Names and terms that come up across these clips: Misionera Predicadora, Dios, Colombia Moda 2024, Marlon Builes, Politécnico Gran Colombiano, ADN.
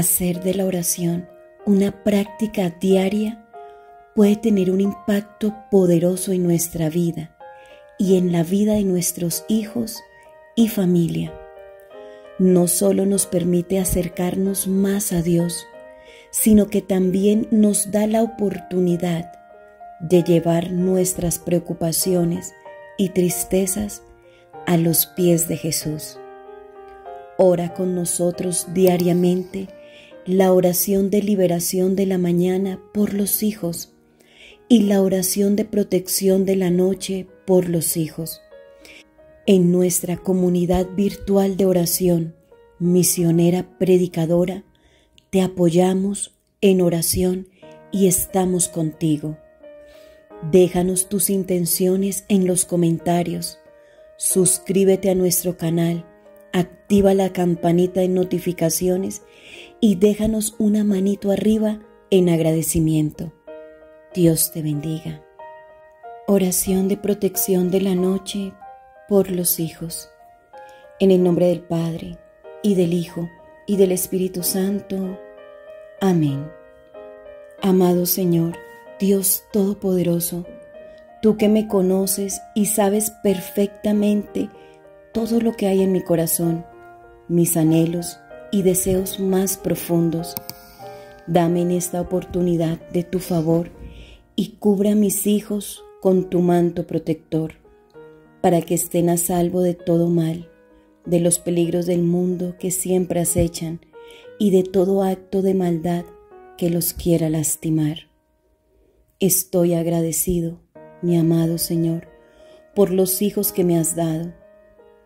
Hacer de la oración una práctica diaria puede tener un impacto poderoso en nuestra vida y en la vida de nuestros hijos y familia. No solo nos permite acercarnos más a Dios, sino que también nos da la oportunidad de llevar nuestras preocupaciones y tristezas a los pies de Jesús. Ora con nosotros diariamente la oración de liberación de la mañana por los hijos y la oración de protección de la noche por los hijos. En nuestra comunidad virtual de oración, Misionera Predicadora, te apoyamos en oración y estamos contigo. Déjanos tus intenciones en los comentarios, suscríbete a nuestro canal, activa la campanita de notificaciones y déjanos una manito arriba en agradecimiento. Dios te bendiga. Oración de protección de la noche por los hijos. En el nombre del Padre, y del Hijo, y del Espíritu Santo. Amén. Amado Señor, Dios Todopoderoso, tú que me conoces y sabes perfectamente todo lo que hay en mi corazón, mis anhelos y deseos más profundos. Dame en esta oportunidad de tu favor y cubre a mis hijos con tu manto protector, para que estén a salvo de todo mal, de los peligros del mundo que siempre acechan y de todo acto de maldad que los quiera lastimar. Estoy agradecido, mi amado Señor, por los hijos que me has dado,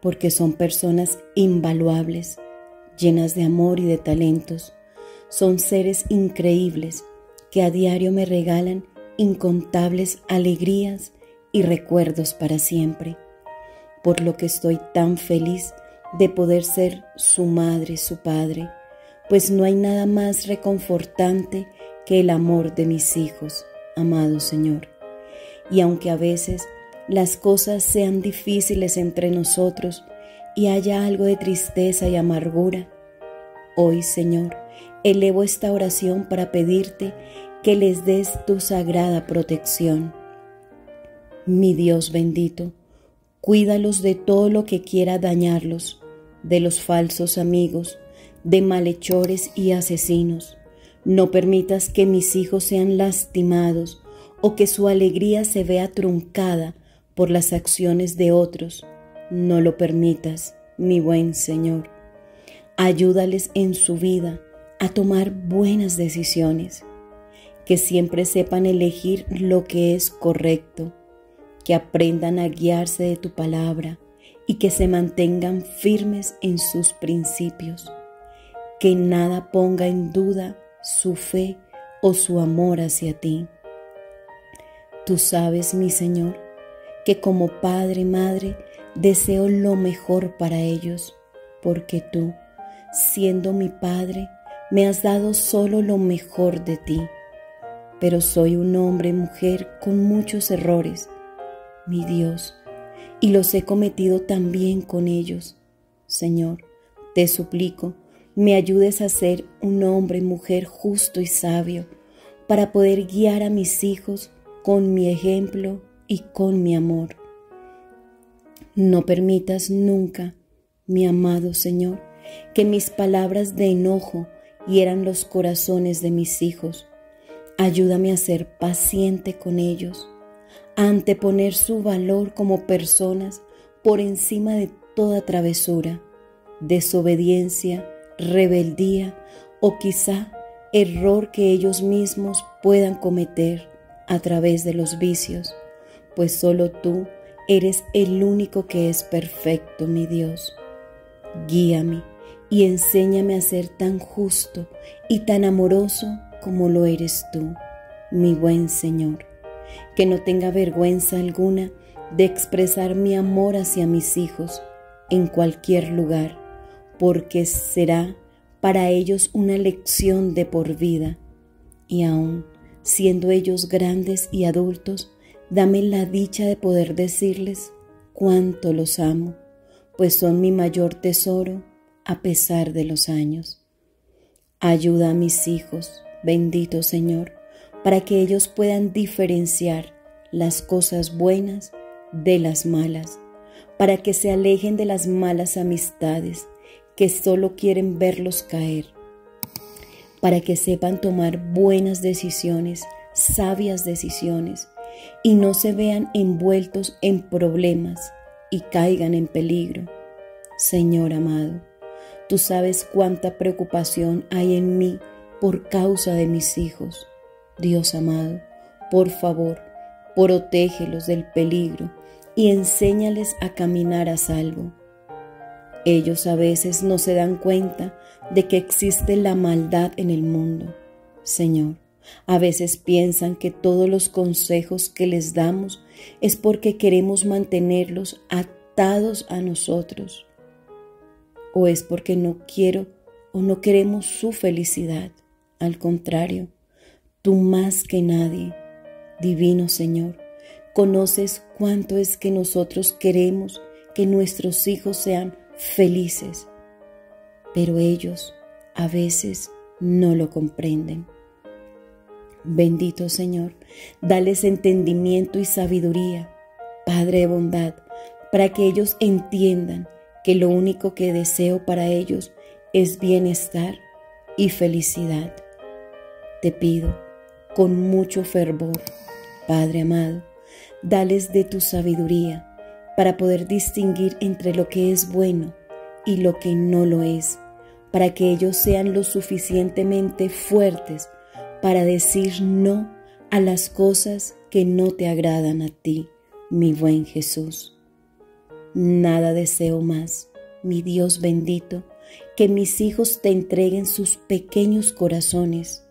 porque son personas invaluables, llenas de amor y de talentos. Son seres increíbles que a diario me regalan incontables alegrías y recuerdos para siempre, por lo que estoy tan feliz de poder ser su madre, su padre, pues no hay nada más reconfortante que el amor de mis hijos, amado Señor. Y aunque a veces las cosas sean difíciles entre nosotros y haya algo de tristeza y amargura, hoy, Señor, elevo esta oración para pedirte que les des tu sagrada protección. Mi Dios bendito, cuídalos de todo lo que quiera dañarlos, de los falsos amigos, de malhechores y asesinos. No permitas que mis hijos sean lastimados o que su alegría se vea truncada por las acciones de otros. No lo permitas, mi buen Señor. Ayúdales en su vida a tomar buenas decisiones, que siempre sepan elegir lo que es correcto, que aprendan a guiarse de tu palabra y que se mantengan firmes en sus principios, que nada ponga en duda su fe o su amor hacia ti. Tú sabes, mi Señor, que como padre y madre deseo lo mejor para ellos, porque tú, siendo mi padre, me has dado solo lo mejor de ti. Pero soy un hombre y mujer con muchos errores, mi Dios, y los he cometido también con ellos. Señor, te suplico, me ayudes a ser un hombre y mujer justo y sabio, para poder guiar a mis hijos con mi ejemplo y con mi amor. No permitas nunca, mi amado Señor, que mis palabras de enojo hieran los corazones de mis hijos. Ayúdame a ser paciente con ellos, a anteponer su valor como personas por encima de toda travesura, desobediencia, rebeldía o quizá error que ellos mismos puedan cometer a través de los vicios, pues solo tú eres el único que es perfecto, mi Dios. Guíame y enséñame a ser tan justo y tan amoroso como lo eres tú, mi buen Señor. Que no tenga vergüenza alguna de expresar mi amor hacia mis hijos en cualquier lugar, porque será para ellos una lección de por vida. Y aún siendo ellos grandes y adultos, dame la dicha de poder decirles cuánto los amo, pues son mi mayor tesoro a pesar de los años. Ayuda a mis hijos, bendito Señor, para que ellos puedan diferenciar las cosas buenas de las malas, para que se alejen de las malas amistades que solo quieren verlos caer, para que sepan tomar buenas decisiones, sabias decisiones, y no se vean envueltos en problemas y caigan en peligro. Señor amado, tú sabes cuánta preocupación hay en mí por causa de mis hijos. Dios amado, por favor, protégelos del peligro y enséñales a caminar a salvo. Ellos a veces no se dan cuenta de que existe la maldad en el mundo. Señor, a veces piensan que todos los consejos que les damos es porque queremos mantenerlos atados a nosotros, o es porque no quiero o no queremos su felicidad. Al contrario, tú más que nadie, divino Señor, conoces cuánto es que nosotros queremos que nuestros hijos sean felices, pero ellos a veces no lo comprenden. Bendito Señor, dales entendimiento y sabiduría, Padre de bondad, para que ellos entiendan que lo único que deseo para ellos es bienestar y felicidad. Te pido con mucho fervor, Padre amado, dales de tu sabiduría para poder distinguir entre lo que es bueno y lo que no lo es, para que ellos sean lo suficientemente fuertes para decir no a las cosas que no te agradan a ti, mi buen Jesús. Nada deseo más, mi Dios bendito, que mis hijos te entreguen sus pequeños corazones.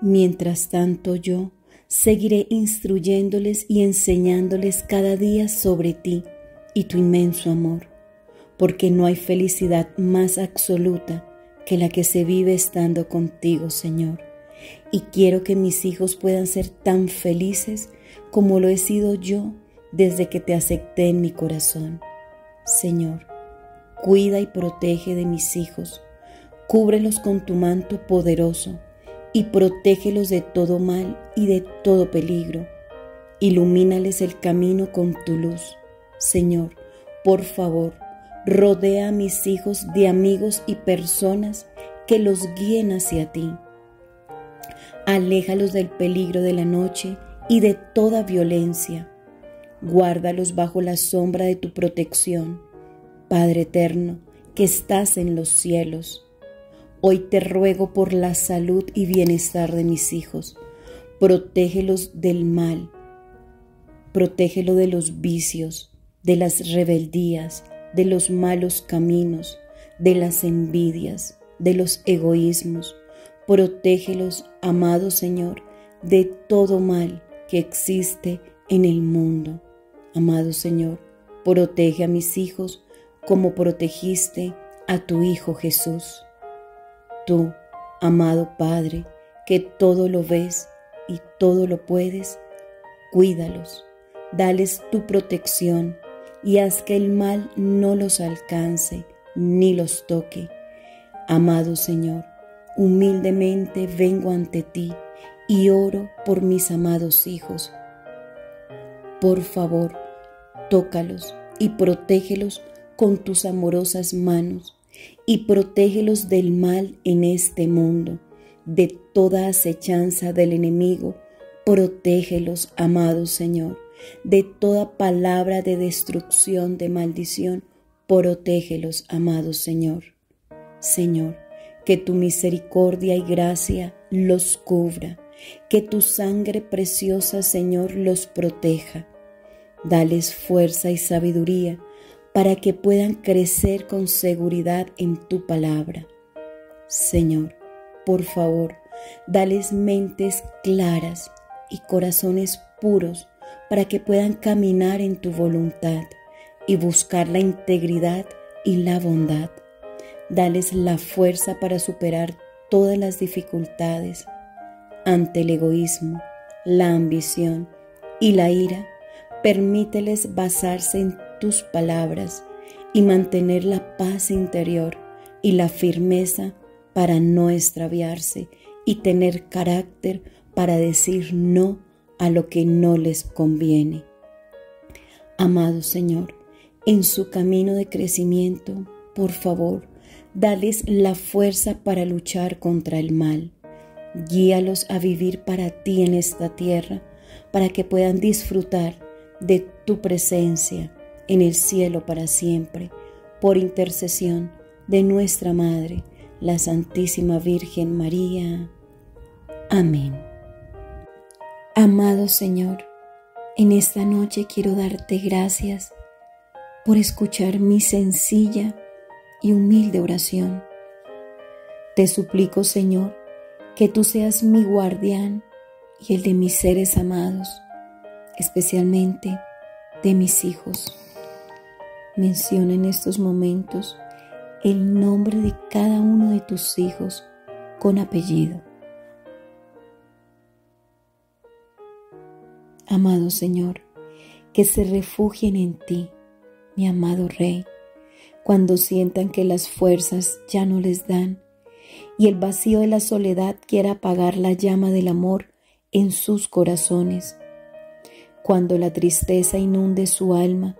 Mientras tanto yo seguiré instruyéndoles y enseñándoles cada día sobre ti y tu inmenso amor, porque no hay felicidad más absoluta que la que se vive estando contigo, Señor. Y quiero que mis hijos puedan ser tan felices como lo he sido yo desde que te acepté en mi corazón. Señor, cuida y protege de mis hijos, cúbrelos con tu manto poderoso y protégelos de todo mal y de todo peligro. Ilumínales el camino con tu luz. Señor, por favor, rodea a mis hijos de amigos y personas que los guíen hacia ti. Aléjalos del peligro de la noche y de toda violencia. Guárdalos bajo la sombra de tu protección, Padre eterno, que estás en los cielos. Hoy te ruego por la salud y bienestar de mis hijos. Protégelos del mal. Protégelos de los vicios, de las rebeldías, de los malos caminos, de las envidias, de los egoísmos. Protégelos, amado Señor, de todo mal que existe en el mundo. Amado Señor, protege a mis hijos como protegiste a tu Hijo Jesús. Tú, amado Padre, que todo lo ves y todo lo puedes, cuídalos, dales tu protección y haz que el mal no los alcance ni los toque. Amado Señor, humildemente vengo ante ti y oro por mis amados hijos. Por favor, tócalos y protégelos con tus amorosas manos y protégelos del mal en este mundo, de toda acechanza del enemigo. Protégelos, amado Señor, de toda palabra de destrucción, de maldición. Protégelos, amado Señor. Señor, que tu misericordia y gracia los cubra, que tu sangre preciosa, Señor, los proteja. Dales fuerza y sabiduría para que puedan crecer con seguridad en tu palabra. Señor, por favor, dales mentes claras y corazones puros para que puedan caminar en tu voluntad y buscar la integridad y la bondad. Dales la fuerza para superar todas las dificultades ante el egoísmo, la ambición y la ira. Permíteles basarse en tus palabras y mantener la paz interior y la firmeza para no extraviarse y tener carácter para decir no a lo que no les conviene. Amado Señor, en su camino de crecimiento, por favor, dales la fuerza para luchar contra el mal. Guíalos a vivir para ti en esta tierra, para que puedan disfrutar de tu presencia en el cielo para siempre, por intercesión de nuestra Madre, la Santísima Virgen María. Amén. Amado Señor, en esta noche quiero darte gracias por escuchar mi sencilla y humilde oración. Te suplico, Señor, que tú seas mi guardián y el de mis seres amados, especialmente de mis hijos. Menciona en estos momentos el nombre de cada uno de tus hijos con apellido. Amado Señor, que se refugien en ti, mi amado Rey, cuando sientan que las fuerzas ya no les dan y el vacío de la soledad quiera apagar la llama del amor en sus corazones, cuando la tristeza inunde su alma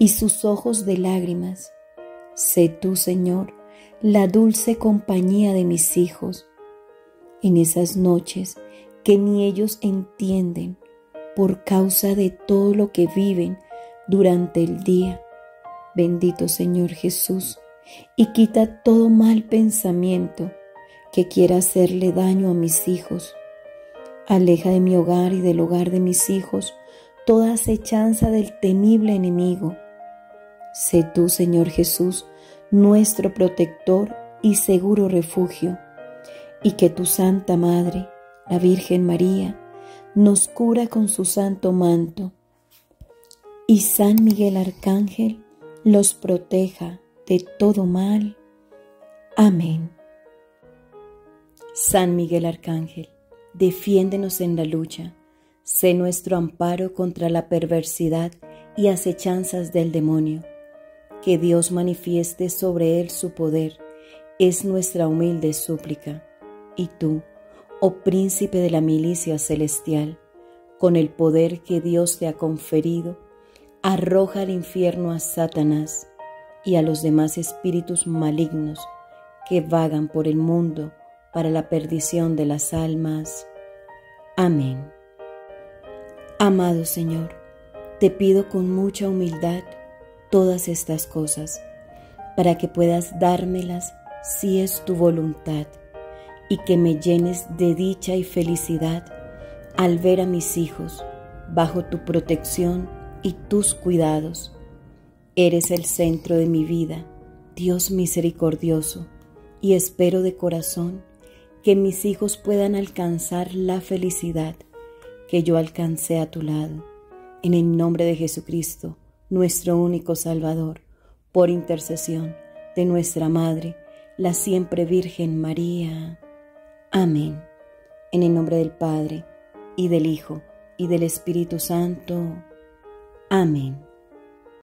y sus ojos de lágrimas. Sé tú, Señor, la dulce compañía de mis hijos en esas noches que ni ellos entienden por causa de todo lo que viven durante el día. Bendito Señor Jesús, y quita todo mal pensamiento que quiera hacerle daño a mis hijos. Aleja de mi hogar y del hogar de mis hijos toda acechanza del temible enemigo. Sé tú, Señor Jesús, nuestro protector y seguro refugio, y que tu Santa Madre, la Virgen María, nos cubra con su santo manto, y San Miguel Arcángel los proteja de todo mal. Amén. San Miguel Arcángel, defiéndenos en la lucha. Sé nuestro amparo contra la perversidad y acechanzas del demonio. Que Dios manifieste sobre él su poder, es nuestra humilde súplica. Y tú, oh príncipe de la milicia celestial, con el poder que Dios te ha conferido, arroja al infierno a Satanás y a los demás espíritus malignos que vagan por el mundo para la perdición de las almas. Amén. Amado Señor, te pido con mucha humildad todas estas cosas, para que puedas dármelas si es tu voluntad, y que me llenes de dicha y felicidad al ver a mis hijos bajo tu protección y tus cuidados. Eres el centro de mi vida, Dios misericordioso, y espero de corazón que mis hijos puedan alcanzar la felicidad que yo alcancé a tu lado. En el nombre de Jesucristo, nuestro único Salvador, por intercesión de nuestra Madre, la siempre Virgen María. Amén. En el nombre del Padre, y del Hijo, y del Espíritu Santo. Amén.